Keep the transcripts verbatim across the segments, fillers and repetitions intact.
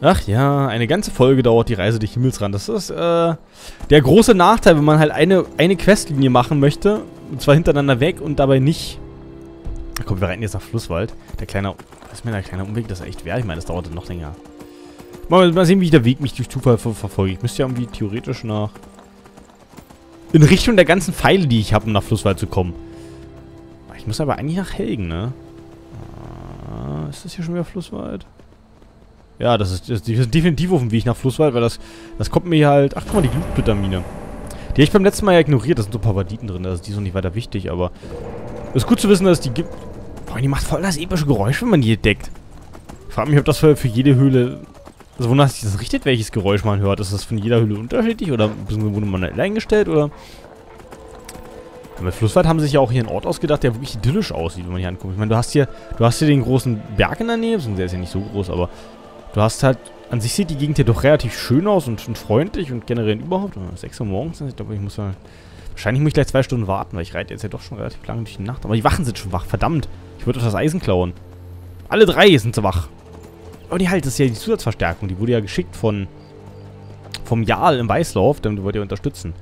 Ach ja, eine ganze Folge dauert die Reise durch Himmelsrand. Das ist, äh, der große Nachteil, wenn man halt eine, eine Questlinie machen möchte. Und zwar hintereinander weg und dabei nicht... Ach komm, wir reiten jetzt nach Flusswald. Der kleine... Das ist mir der kleine Umweg, das ist echt wert. Ich meine, das dauerte noch länger. Mal, mal sehen, wie der Weg mich durch Zufall ver verfolgt. Ich müsste ja irgendwie theoretisch nach... In Richtung der ganzen Pfeile, die ich habe, um nach Flusswald zu kommen. Ich muss aber eigentlich nach Helgen, ne? Ah, ist das hier schon wieder Flusswald? Ja, das ist, das ist definitiv auf dem Weg nach Flusswald, weil das, das kommt mir halt... Ach, guck mal, die Glutvitamine. Die habe ich beim letzten Mal ja ignoriert. Da sind so ein paar Baditen drin. Also die sind nicht weiter wichtig, aber... Es ist gut zu wissen, dass es die gibt... Boah, die macht voll das epische Geräusch, wenn man die entdeckt. Ich frage mich, ob das für, für jede Höhle... Also wonach sich das richtet, welches Geräusch man hört. Ist das von jeder Höhle unterschiedlich? Oder wurde man allein gestellt? Oder... Ja, mit Flusswald haben sie sich ja auch hier einen Ort ausgedacht, der wirklich idyllisch aussieht, wenn man hier anguckt. Ich meine, du hast hier... Du hast hier den großen Berg in der Nähe. Der ist ja nicht so groß, aber... Du hast halt, an sich sieht die Gegend ja doch relativ schön aus und, und freundlich und generell überhaupt. sechs Uhr morgens, ich glaube, ich muss ja, wahrscheinlich muss ich gleich zwei Stunden warten, weil ich reite jetzt ja doch schon relativ lange durch die Nacht. Aber die Wachen sind schon wach, verdammt. Ich würde doch das Eisen klauen. Alle drei sind so wach. Aber die halt, das ist ja die Zusatzverstärkung, die wurde ja geschickt von, vom Jarl im Weißlauf, damit wollt ihr unterstützen.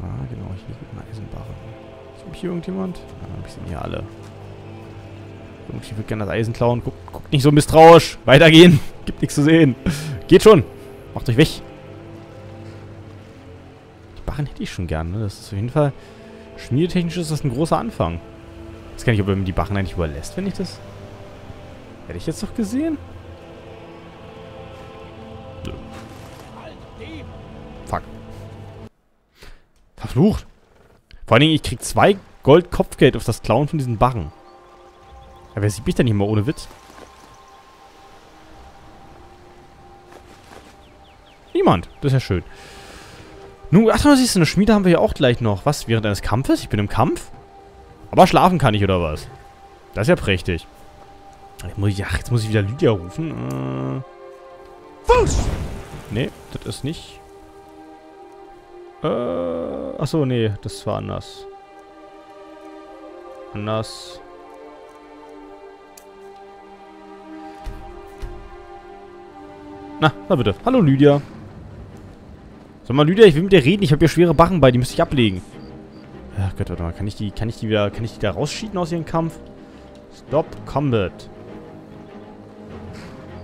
Ah, genau, hier gibt eine Eisenbarre. Ist hier irgendjemand? Ah, wir sind hier alle. Ich würde gerne das Eisen klauen. Guckt, guckt nicht so misstrauisch. Weitergehen. Gibt nichts zu sehen. Geht schon. Macht euch weg. Die Barren hätte ich schon gern, ne? Das ist auf jeden Fall... Schmiedetechnisch ist das ein großer Anfang. Jetzt kann ich, ob er mir die Barren eigentlich überlässt, wenn ich das... Hätte ich jetzt doch gesehen? Nö. Fuck. Verflucht. Vor allen Dingen, ich krieg zwei Gold Kopfgeld auf das Klauen von diesen Barren. Ja, wer sieht mich denn hier mal ohne Witz? Niemand. Das ist ja schön. Nun, ach, du siehst, eine Schmiede haben wir ja auch gleich noch. Was? Während eines Kampfes? Ich bin im Kampf? Aber schlafen kann ich, oder was? Das ist ja prächtig. Jetzt muss ich, ach, jetzt muss ich wieder Lydia rufen. Äh, Fuß! Nee, das ist nicht. Äh, achso, nee, das war anders. Anders. Na, na bitte. Hallo, Lydia. Sag mal, Lydia, ich will mit dir reden. Ich habe hier schwere Barren bei. Die müsste ich ablegen. Ach Gott, warte mal. Kann ich die, kann ich die wieder, kann ich die da rausschieben aus ihrem Kampf? Stop Combat.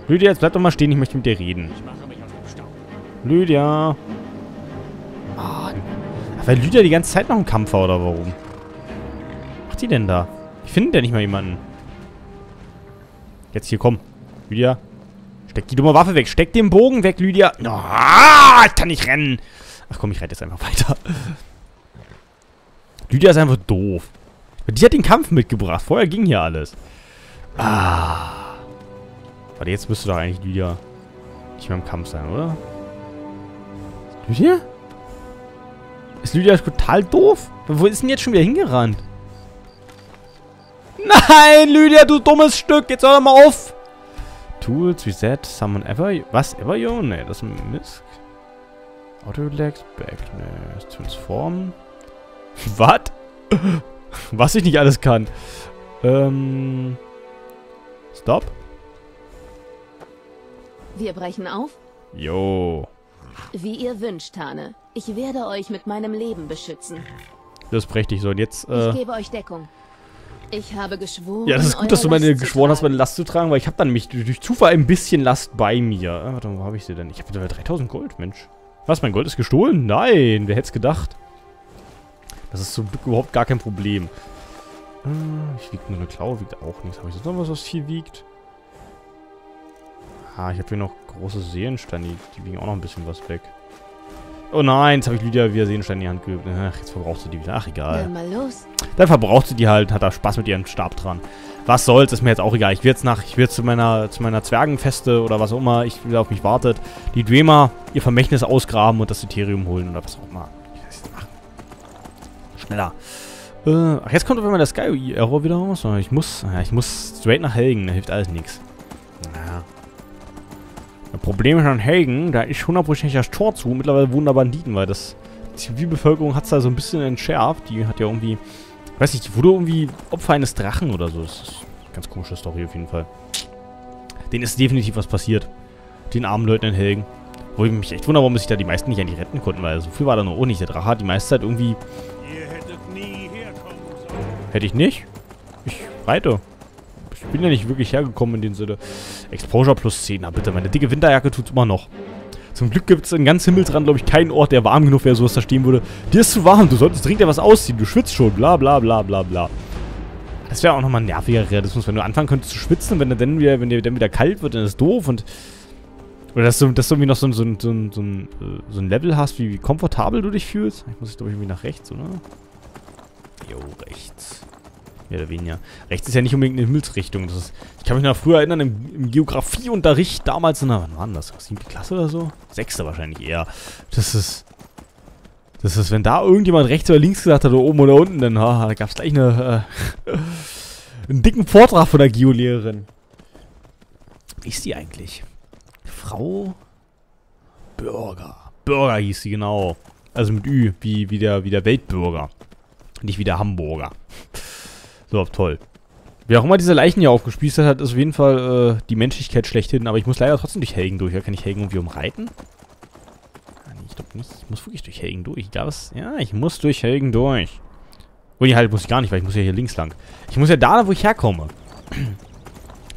Lydia, jetzt bleib doch mal stehen. Ich möchte mit dir reden. Lydia. Mann. Ach, weil Lydia die ganze Zeit noch im Kampf war, oder warum? Was macht die denn da? Ich finde da nicht mal jemanden. Jetzt hier, komm. Lydia. Steck die dumme Waffe weg. Steck den Bogen weg, Lydia. No, ah, ich kann nicht rennen. Ach komm, ich reite jetzt einfach weiter. Lydia ist einfach doof. Die hat den Kampf mitgebracht. Vorher ging hier alles. Ah. Warte, jetzt müsste doch eigentlich Lydia nicht mehr im Kampf sein, oder? Ist Lydia? Ist Lydia total doof? Wo ist denn jetzt schon wieder hingerannt? Nein, Lydia, du dummes Stück. Jetzt hör doch mal auf. Tools, Reset, Summon Ever... Was? Ever you? Ne, das ist ein Mist. Auto-Relax, Back... Ne, Transform... Was? Was ich nicht alles kann. Ähm... Stop. Wir brechen auf. Jo. Wie ihr wünscht, Hane. Ich werde euch mit meinem Leben beschützen. Das ist prächtig. So, und jetzt, äh... Ich gebe euch Deckung. Ich habe geschworen. Ja, das ist gut, dass du meine geschworen hast, meine Last zu tragen, weil ich habe dann mich durch Zufall ein bisschen Last bei mir. Ah, warte mal, wo habe ich sie denn? Ich habe wieder dreitausend Gold, Mensch. Was, mein Gold ist gestohlen? Nein, wer hätte es gedacht? Das ist zum Glück überhaupt gar kein Problem. Hm, ich wiege nur eine Klaue, wiegt auch nichts. Habe ich sonst noch was, was viel wiegt? Ah, ich habe hier noch große Seelensteine, die, die wiegen auch noch ein bisschen was weg. Oh nein, jetzt habe ich Lydia wieder Seelenstein in die Hand geübt. Ach, jetzt verbraucht sie die wieder. Ach, egal. Dann mal los. Dann verbraucht sie die halt, hat da Spaß mit ihrem Stab dran. Was soll's, ist mir jetzt auch egal. Ich will jetzt nach, ich will jetzt zu meiner, zu meiner Zwergenfeste oder was auch immer, ich will auf mich wartet, die Dwemer ihr Vermächtnis ausgraben und das Aetherium holen oder was auch immer. Ich will das jetzt machen. Schneller. Äh, ach, jetzt kommt auf einmal der Sky-Error wieder raus. Ich muss, ich muss straight nach Helgen, da hilft alles nichts. Naja. Das Problem ist an Helgen, da ist hundertprozentig das Tor zu. Mittlerweile wohnen da Banditen, weil das... Die Zivilbevölkerung hat es da so ein bisschen entschärft. Die hat ja irgendwie... Weiß nicht, die wurde irgendwie Opfer eines Drachen oder so. Das ist eine ganz komische Story auf jeden Fall. Denen ist definitiv was passiert. den armen Leutnant Helgen. Wo ich mich echt wundere, warum sich da die meisten nicht eigentlich retten konnten, weil so viel war da nur auch nicht. Der Drache hat die meiste Zeit irgendwie... Ihr hättet nie herkommen sollen. Hätte ich nicht. Ich reite. Ich bin ja nicht wirklich hergekommen in den Sinne. Exposure plus zehn. Na bitte, meine dicke Winterjacke tut's immer noch. Zum Glück gibt es in ganz Himmelsrand, glaube ich, keinen Ort, der warm genug wäre, sowas da stehen würde. Dir ist zu warm, du solltest dringend etwas ausziehen, du schwitzt schon, bla bla bla bla bla. Das wäre auch nochmal ein nerviger Realismus, wenn du anfangen könntest zu schwitzen, wenn, dann wieder, wenn dir dann wieder kalt wird, dann ist es doof und... Oder dass du, dass du irgendwie noch so ein, so ein, so ein, so ein, so ein Level hast, wie, wie komfortabel du dich fühlst. Ich muss, glaube ich, irgendwie nach rechts, oder? Jo, rechts. Mehr oder weniger. Rechts ist ja nicht unbedingt eine Himmelsrichtung. Das ist, ich kann mich noch früher erinnern, im, im Geografieunterricht damals in der... Wann war denn das? siebte Klasse oder so? sechste wahrscheinlich eher. Das ist... Das ist, wenn da irgendjemand rechts oder links gesagt hat, oder oben oder unten, dann ha, da gab es gleich eine, äh, einen dicken Vortrag von der Geolehrerin. Wie ist die eigentlich? Frau Bürger. Bürger hieß sie, genau. Also mit Ü, wie, wie, der, wie der Weltbürger. Nicht wie der Hamburger. So, toll. Wer auch immer diese Leichen hier aufgespießt hat, ist auf jeden Fall äh, die Menschlichkeit schlechthin. Aber ich muss leider trotzdem durch Helgen durch. Ja, kann ich Helgen irgendwie umreiten? Ich glaube nicht. Ich muss wirklich durch Helgen durch. Ich glaube es. Ja, ich muss durch Helgen durch. Und die halt muss ich gar nicht, weil ich muss ja hier links lang. Ich muss ja da, wo ich herkomme.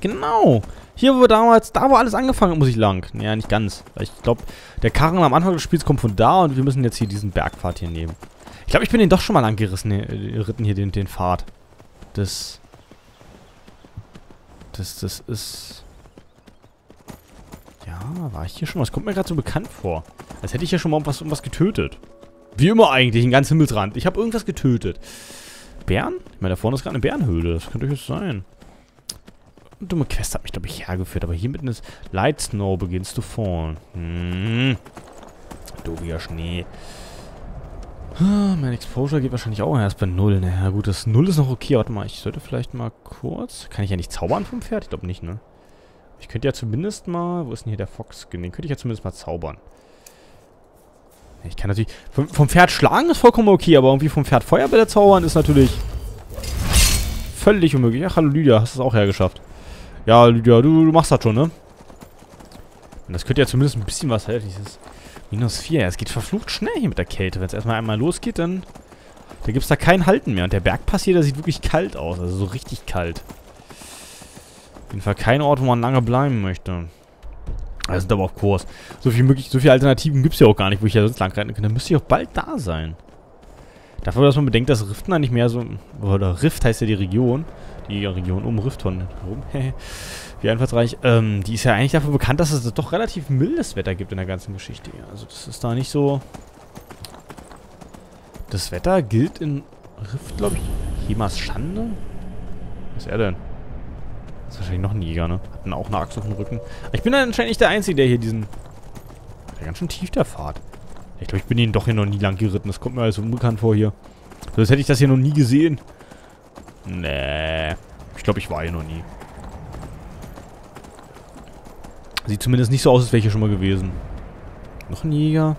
Genau. Hier, wo wir damals, da wo alles angefangen hat, muss ich lang. Naja, nicht ganz. Weil ich glaube, der Karren am Anfang des Spiels kommt von da und wir müssen jetzt hier diesen Bergpfad hier nehmen. Ich glaube, ich bin den doch schon mal lang gerissen, geritten hier, den, den Pfad. Das, das, das ist... Ja, war ich hier schon mal? Das kommt mir gerade so bekannt vor. Als hätte ich hier schon mal was, was getötet. Wie immer eigentlich, in ganz Himmelsrand. Ich habe irgendwas getötet. Bären? Ich meine, da vorne ist gerade eine Bärenhöhle. Das könnte durchaus sein. Eine dumme Quest hat mich, glaube ich, hergeführt. Aber hier mitten ist Light Snow begins to fall. Hm. Dobiger Schnee. Mein Exposure geht wahrscheinlich auch erst bei null. Na ja, gut, das null ist noch okay. Warte mal, ich sollte vielleicht mal kurz... Kann ich ja nicht zaubern vom Pferd? Ich glaube nicht, ne? Ich könnte ja zumindest mal... Wo ist denn hier der Fox-Skin? Den könnte ich ja zumindest mal zaubern. Ich kann natürlich... Vom, vom Pferd schlagen ist vollkommen okay, aber irgendwie vom Pferd Feuerbälle zaubern ist natürlich... Völlig unmöglich. Ach, hallo Lydia, hast du es auch hergeschafft. Ja, Lydia, du, du machst das schon, ne? Und das könnte ja zumindest ein bisschen was helfen. Dieses minus vier. Ja, es geht verflucht schnell hier mit der Kälte. Wenn es erstmal einmal losgeht, dann... Da gibt es da kein Halten mehr. Und der Bergpass hier, der sieht wirklich kalt aus. Also so richtig kalt. Auf jeden Fall kein Ort, wo man lange bleiben möchte. Wir sind aber auf Kurs. So viel möglich, so viele Alternativen gibt es ja auch gar nicht, wo ich ja sonst lang reiten könnte. Dann müsste ich auch bald da sein. Dafür, dass man bedenkt, dass Riften da nicht mehr so... Oder Rift heißt ja die Region. Die Region um Riften herum. Wie einfallsreich. Ähm, die ist ja eigentlich dafür bekannt, dass es doch relativ mildes Wetter gibt in der ganzen Geschichte. Also das ist da nicht so... Das Wetter gilt in Rift, glaube ich, Hemas Schande? Was ist er denn? Das ist wahrscheinlich noch ein Jäger, ne? Hat dann auch eine Axt auf dem Rücken. Aber ich bin dann anscheinend nicht der Einzige, der hier diesen... Der ganz schön tief, der Pfad. Ich glaube, ich bin ihn doch hier noch nie lang geritten. Das kommt mir alles unbekannt vor hier. Sonst hätte ich das hier noch nie gesehen. Nee. Ich glaube, ich war hier noch nie. Sieht zumindest nicht so aus, als wäre ich hier schon mal gewesen. Noch ein Jäger.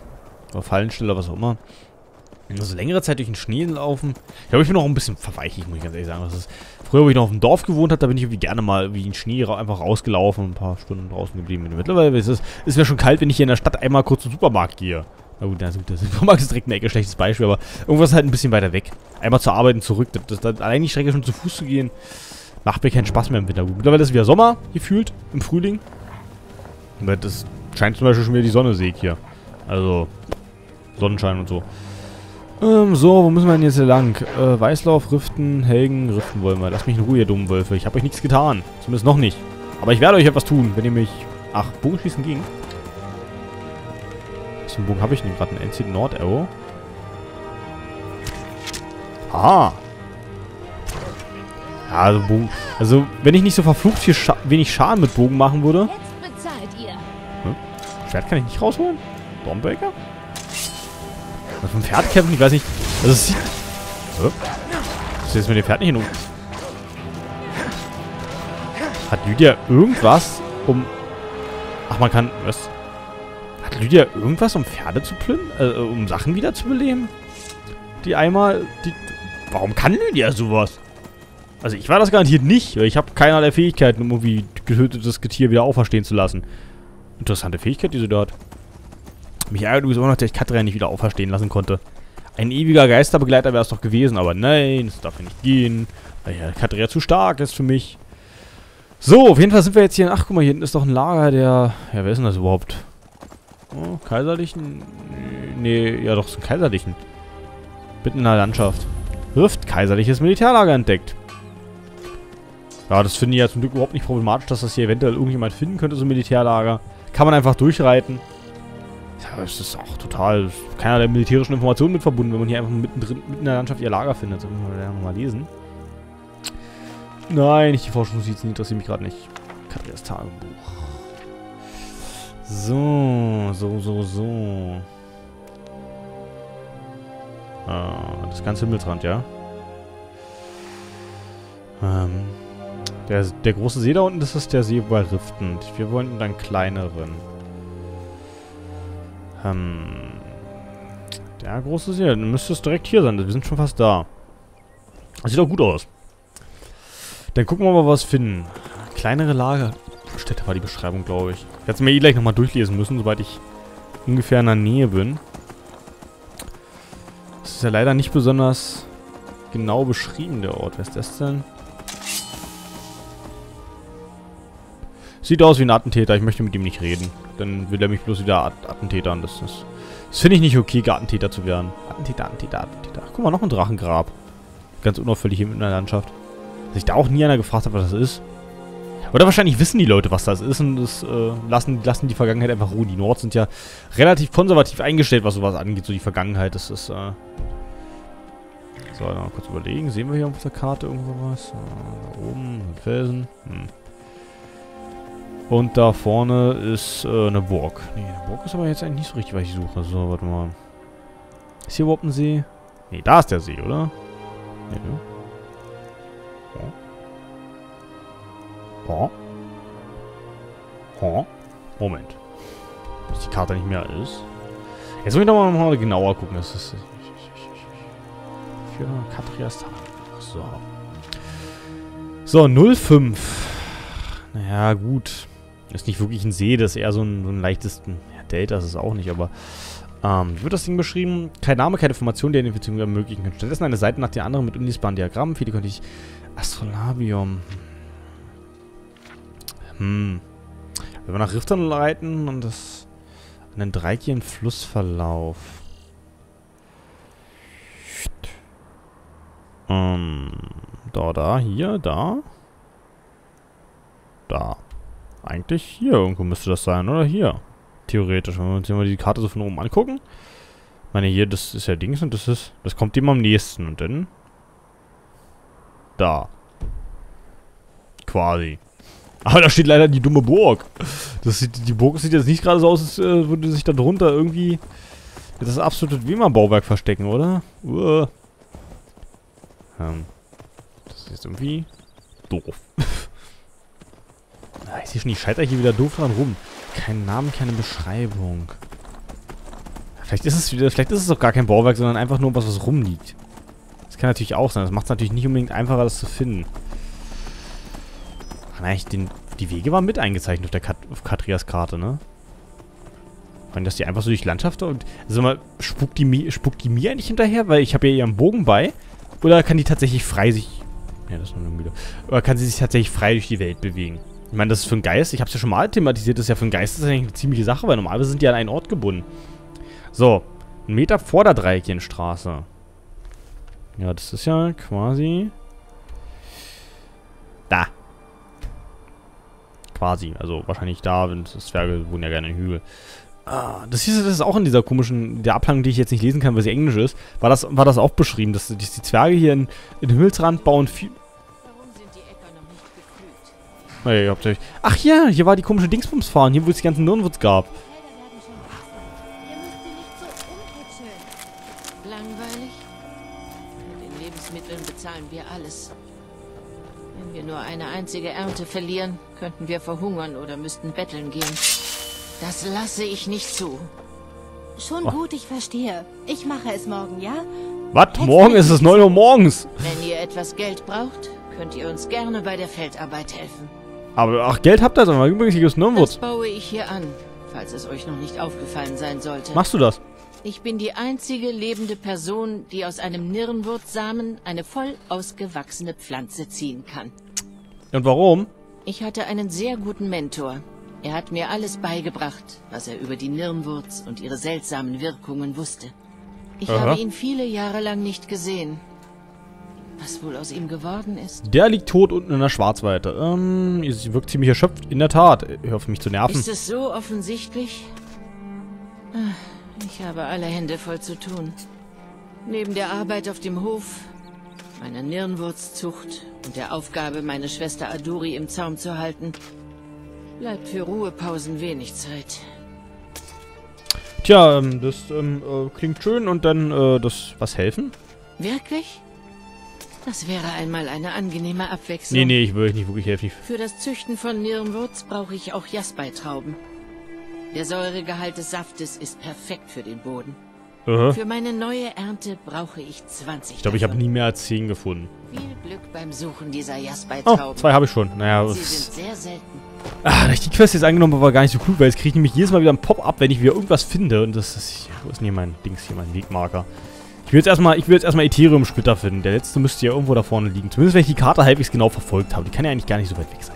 Oder Fallensteller, was auch immer. Also längere Zeit durch den Schnee laufen. Ich glaube, ich bin auch ein bisschen verweichlich, muss ich ganz ehrlich sagen. Das ist, früher, wo ich noch auf dem Dorf gewohnt habe, da bin ich irgendwie gerne mal wie in den Schnee ra einfach rausgelaufen und ein paar Stunden draußen geblieben bin. Mittlerweile ist es ist mir schon kalt, wenn ich hier in der Stadt einmal kurz zum Supermarkt gehe. Na gut, na gut, der Supermarkt ist direkt in der Ecke, schlechtes Beispiel, aber irgendwas halt ein bisschen weiter weg. Einmal zur Arbeit und zurück. Das, das, allein die Strecke schon zu Fuß zu gehen, macht mir keinen Spaß mehr im Winter. Gut, mittlerweile ist wieder Sommer gefühlt, im Frühling. Aber das scheint zum Beispiel schon wieder die Sonne, sehe ich hier. Also, Sonnenschein und so. Ähm, so, wo müssen wir denn jetzt hier lang? Äh, Weißlauf, Riften, Helgen, Riften wollen wir. Lasst mich in Ruhe, ihr dummen Wölfe. Ich habe euch nichts getan. Zumindest noch nicht. Aber ich werde euch etwas tun, wenn ihr mich... Ach, Bogenschießen ging. Was für einen Bogen habe ich denn gerade? Ein N C Nord Arrow? Aha. Ja, also Bogen... Also, wenn ich nicht so verflucht viel Scha wenig Schaden mit Bogen machen würde... Jetzt bezahlt ihr. Hm? Schwert kann ich nicht rausholen? Dornbreaker? Also vom Pferd kämpfen, ich weiß nicht. Also es sieht... Oh. Das ist jetzt mit dem Pferd nicht genug. Hat Lydia irgendwas um... Ach, man kann... Was? Hat Lydia irgendwas, um Pferde zu plündern? Äh, um Sachen wieder zu beleben? Die einmal... Die... Warum kann Lydia sowas? Also ich war das garantiert nicht. Ich habe keinerlei Fähigkeiten, um irgendwie getötetes Getier wieder auferstehen zu lassen. Interessante Fähigkeit, die sie da hat. Mich ärgert übrigens auch noch, dass ich Katria nicht wieder auferstehen lassen konnte. Ein ewiger Geisterbegleiter wäre es doch gewesen, aber nein, das darf ja nicht gehen. Weil ja Katria zu stark ist für mich. So, auf jeden Fall sind wir jetzt hier in... Ach, guck mal, hier hinten ist doch ein Lager der... Ja, wer ist denn das überhaupt? Oh, Kaiserlichen? Nee, ja doch, es sind Kaiserlichen. Mitten in der Landschaft. Rift, kaiserliches Militärlager entdeckt. Ja, das finde ich ja zum Glück überhaupt nicht problematisch, dass das hier eventuell irgendjemand finden könnte, so ein Militärlager. Kann man einfach durchreiten. Ja, es ist auch total... Keiner der militärischen Informationen mit verbunden, wenn man hier einfach mittendrin, mitten in der Landschaft ihr Lager findet. Das müssen wir ja nochmal lesen. Nein, ich die Forschungsnotizen interessieren mich gerade nicht. Katrias Tagebuch. So, so, so, so. Ah, das ganze Himmelsrand, ja? Ähm, der, der große See da unten, das ist der See bei Riften. Wir wollen dann kleineren. Ähm, der große See, dann müsste es direkt hier sein. Wir sind schon fast da. Das sieht auch gut aus. Dann gucken wir mal, was finden. Kleinere Lager. Städte war die Beschreibung, glaube ich. Ich werde es mir eh gleich nochmal durchlesen müssen, sobald ich ungefähr in der Nähe bin. Das ist ja leider nicht besonders genau beschrieben, der Ort. Wer ist das denn? Sieht aus wie ein Attentäter. Ich möchte mit ihm nicht reden. Dann will er mich bloß wieder At Attentätern. Das, das, das finde ich nicht okay, Attentäter zu werden. Attentäter, Attentäter, Attentäter. Ach, guck mal, noch ein Drachengrab. Ganz unauffällig hier in der Landschaft. Dass ich da auch nie einer gefragt habe, was das ist. Oder wahrscheinlich wissen die Leute, was das ist und das, äh, lassen, lassen die Vergangenheit einfach ruhen. Die Nords sind ja relativ konservativ eingestellt, was sowas angeht. So die Vergangenheit, das ist, äh... So, mal kurz überlegen. Sehen wir hier auf der Karte irgendwo was? Da oben, ein Felsen. Hm. Und da vorne ist, äh, eine Burg. Nee, eine Burg ist aber jetzt eigentlich nicht so richtig, was ich suche. So, warte mal. Ist hier überhaupt ein See? Nee, da ist der See, oder? Nee, ne? Huh? Huh? Moment. Dass die Karte nicht mehr ist. Jetzt muss ich nochmal noch mal genauer gucken. Das ist für Katrias Tag. So. So, null fünf. Naja, gut. Ist nicht wirklich ein See, das ist eher so ein, so ein leichtes. Ja, Delta ist es auch nicht, aber. Ähm, wie wird das Ding beschrieben? Kein Name, keine Information, die eine Infizierung ermöglichen können. Stattdessen eine Seite nach der anderen mit unlesbaren Diagrammen. Viele konnte ich. Astrolabium. Hm. Wenn wir nach Riften leiten und das an den dreieckigen Flussverlauf. Ähm. Da, da, hier, da. Da. Eigentlich hier irgendwo müsste das sein, oder? Hier. Theoretisch. Wenn wir uns hier mal die Karte so von oben angucken. Ich meine, hier, das ist ja Dings und das ist. Das kommt dem am nächsten und dann. Da. Quasi. Aber da steht leider die dumme Burg. Das sieht, die Burg sieht jetzt nicht gerade so aus, als würde sich da drunter irgendwie das absolute Wema-Bauwerk verstecken, oder? Uah. Ähm, das ist jetzt irgendwie doof. Ah, ich sehe schon, ich scheitere hier wieder doof dran rum. Kein Name, keine Beschreibung. Vielleicht ist es wieder, vielleicht ist es auch gar kein Bauwerk, sondern einfach nur was, was rumliegt. Das kann natürlich auch sein. Das macht es natürlich nicht unbedingt einfacher, das zu finden. Eigentlich den, die Wege waren mit eingezeichnet auf der Kat, auf Katrias Karte, ne? Wollen dass die einfach so durch Landschaft und... Also mal, spuckt die, spuckt die mir eigentlich hinterher? Weil ich habe ja ihren Bogen bei. Oder kann die tatsächlich frei sich... Ja, das ist noch wieder. Oder kann sie sich tatsächlich frei durch die Welt bewegen? Ich meine, das ist für einen Geist. Ich habe es ja schon mal thematisiert. Das ist ja für einen Geist das ist eigentlich eine ziemliche Sache, weil normalerweise sind die an einen Ort gebunden. So. Ein Meter vor der Dreieckchenstraße. Ja, das ist ja quasi... Da. Quasi, also wahrscheinlich da, wenn das Zwerge wohnen ja gerne in Hügel. Ah, das hieß, das ist auch in dieser komischen, der Abhandlung, die ich jetzt nicht lesen kann, weil sie englisch ist, war das, war das auch beschrieben, dass, dass die Zwerge hier in, in Himmelsrand bauen viel... Warum sind die Äcker noch nicht gefüllt? Naja, hauptsächlich. Ach ja, hier war die komische Dingsbumsfahren, hier wo es die ganzen Nirnwurz gab. Langweilig? Mit den Lebensmitteln bezahlen wir alles. Wenn wir nur eine einzige Ernte verlieren, könnten wir verhungern oder müssten betteln gehen. Das lasse ich nicht zu. Schon oh. Gut, ich verstehe. Ich mache es morgen, ja? Was? Morgen ist es neun Uhr morgens. Wenn ihr etwas Geld braucht, könnt ihr uns gerne bei der Feldarbeit helfen. Aber ach, Geld habt ihr also mal. Übrigens, hier ist Nirnwurz. Das baue ich hier an. falls es euch noch nicht aufgefallen sein sollte. Machst du das? Ich bin die einzige lebende Person, die aus einem Nirnwurzsamen eine voll ausgewachsene Pflanze ziehen kann. Und warum? Ich hatte einen sehr guten Mentor. Er hat mir alles beigebracht, was er über die Nirnwurz und ihre seltsamen Wirkungen wusste. Ich Aha. habe ihn viele Jahre lang nicht gesehen. Was wohl aus ihm geworden ist? Der liegt tot unten in der Schwarzweite. Ähm, sie wirkt ziemlich erschöpft. In der Tat. Hör auf mich zu nerven. Ist es so offensichtlich? Ich habe alle Hände voll zu tun. Neben der Arbeit auf dem Hof, meiner Nirnwurzzucht und der Aufgabe, meine Schwester Aduri im Zaum zu halten, bleibt für Ruhepausen wenig Zeit. Tja, das ähm, äh, klingt schön und dann äh, das was helfen? Wirklich? Das wäre einmal eine angenehme Abwechslung. Nee, nee, ich will euch nicht wirklich helfen. Für das Züchten von Nirnwurz brauche ich auch Jaspeitrauben. Der Säuregehalt des Saftes ist perfekt für den Boden. Uh-huh. Für meine neue Ernte brauche ich zwanzig. Ich glaube, ich habe nie mehr als zehn gefunden. Viel Glück beim Suchen dieser Jaspertrauben. Oh, zwei habe ich schon. Naja, sie sind sehr selten. Ach, da ich die Quest jetzt angenommen habe, war gar nicht so klug, weil jetzt kriege ich nämlich jedes Mal wieder ein Pop-up, wenn ich wieder irgendwas finde. Und das ist. Wo ist denn hier mein Dings, hier mein Wegmarker? Ich will jetzt erstmal, ich will jetzt erstmal Aetherium-Splitter finden. Der letzte müsste ja irgendwo da vorne liegen. Zumindest wenn ich die Karte halbwegs genau verfolgt habe. Die kann ja eigentlich gar nicht so weit weg sein.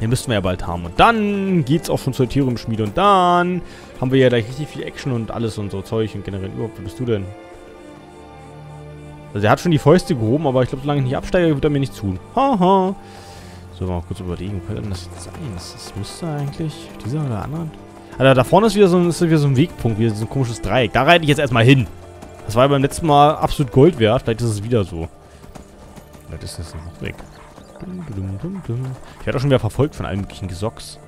Den müssten wir ja bald haben. Und dann geht's auch schon zur Aetherium-Schmiede. Und dann haben wir ja gleich richtig viel Action und alles und so Zeug. Und generell überhaupt, wo bist du denn? Also er hat schon die Fäuste gehoben, aber ich glaube, solange ich nicht absteige, wird er mir nicht tun. Haha. So, mal kurz überlegen. Könnte das jetzt sein? Das müsste eigentlich dieser oder andere. Alter, da vorne ist wieder so ein, ist wieder so ein Wegpunkt, wieder so ein komisches Dreieck. Da reite ich jetzt erstmal hin. Das war ja beim letzten Mal absolut Gold wert. Vielleicht ist es wieder so. Vielleicht ist das noch weg. Ich werde auch schon wieder verfolgt von allen möglichen Gesocks.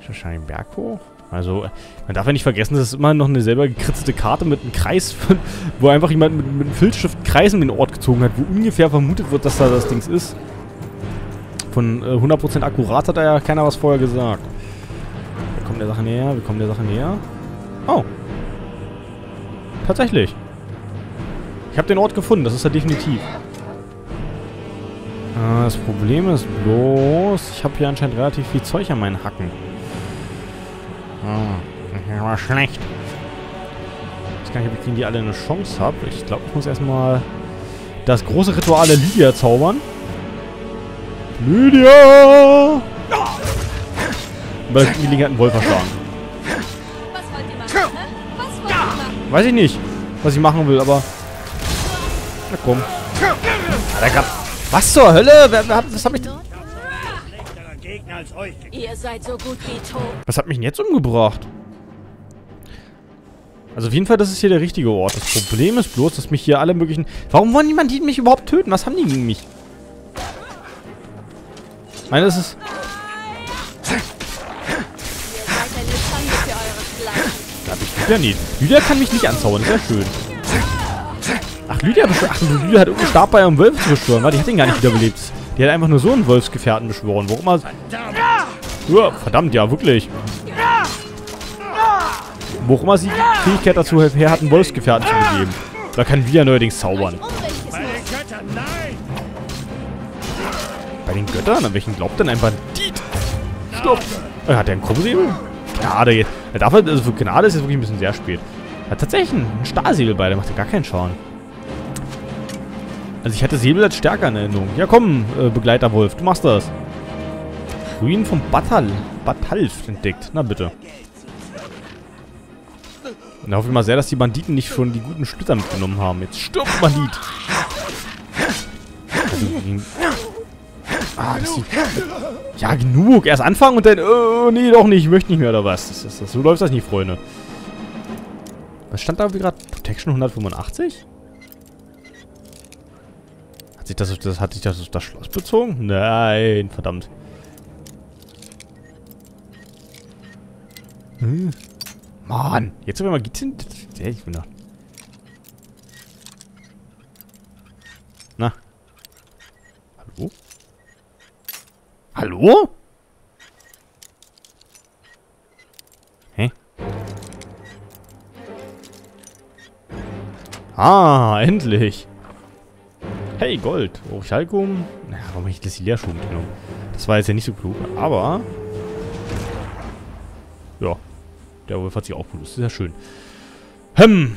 Ist wahrscheinlich ein Berg hoch. Also, man darf ja nicht vergessen, das ist immer noch eine selber gekritzte Karte mit einem Kreis, von, wo einfach jemand mit, mit einem Filzstift einen Kreis in den Ort gezogen hat, wo ungefähr vermutet wird, dass da das Ding ist. Von äh, hundert Prozent akkurat hat da ja keiner was vorher gesagt. Wir kommen der Sache näher, wir kommen der Sache näher. Oh. Tatsächlich. Ich habe den Ort gefunden, das ist ja definitiv. Das Problem ist bloß, ich habe hier anscheinend relativ viel Zeug an meinen Hacken. Hm, war schlecht. Ich weiß gar nicht, ob ich gegen die alle eine Chance habe. Ich glaube, ich muss erstmal das große Ritual der Lydia zaubern. Lydia! Weil die Linke hat einen Wolf erschlagen. Was wollt ihr machen? Was wollt ihr machen? Weiß ich nicht, was ich machen will, aber. Na komm. Alter, grad. Was zur Hölle? Wer, wer, was hat mich denn... Ihr seid so gut wie tot. Was hat mich denn jetzt umgebracht? Also auf jeden Fall, das ist hier der richtige Ort. Das Problem ist bloß, dass mich hier alle möglichen... Warum wollen niemand die mich überhaupt töten? Was haben die gegen mich? Ich meine, das ist... Da hab ich Lydia nicht. Lydia kann mich nicht anzaubern, sehr schön. Ach, Lydia beschwört. Ach, Lydia hat irgendeinen Stab bei ihrem Wolf zu beschwören. Warte, die hat ihn gar nicht wiederbelebt. Die hat einfach nur so einen Wolfsgefährten beschworen. Warum mal. Ja, verdammt, ja, wirklich. Wo auch immer sie die Fähigkeit dazu her hat, einen Wolfsgefährten zu begeben. Da kann Lydia neuerdings zaubern. Bei den Göttern, nein! Bei den Göttern? An welchen glaubt denn ein Bandit? Stopp! Er hat ja einen Krummsäbel? Gnade jetzt. Er darf halt, also für Gnade ist jetzt wirklich ein bisschen sehr spät. Er hat tatsächlich einen Stahlsäbel bei, der macht ja gar keinen Schaden. Also ich hatte Säbel als stärker in Erinnerung. Ja komm, äh, Begleiterwolf, du machst das. Ruin vom Batal, Batalf entdeckt. Na bitte. Und da hoffe ich mal sehr, dass die Banditen nicht schon die guten Splitter mitgenommen haben. Jetzt stirb, Bandit! Also, ah, das ist die, ja, genug. Erst anfangen und dann... Oh, nee, doch nicht. Ich möchte nicht mehr, oder was? Das, das, das, so läuft das nicht, Freunde. Was stand da gerade? Protection hundertfünfundachtzig? Hat sich das, das, hat sich das auf das Schloss bezogen? Nein, verdammt. Hm. Mann, jetzt aber mal geht's hin. Ich bin da. Na. Hallo? Hallo? Hä? Ah, endlich. Hey, Gold. Orichalcum. Na, warum habe ich das hier leer schon genommen? Das war jetzt ja nicht so klug, aber... Ja, der Wolf hat sich auch gelöst. Ist ja schön. Hm.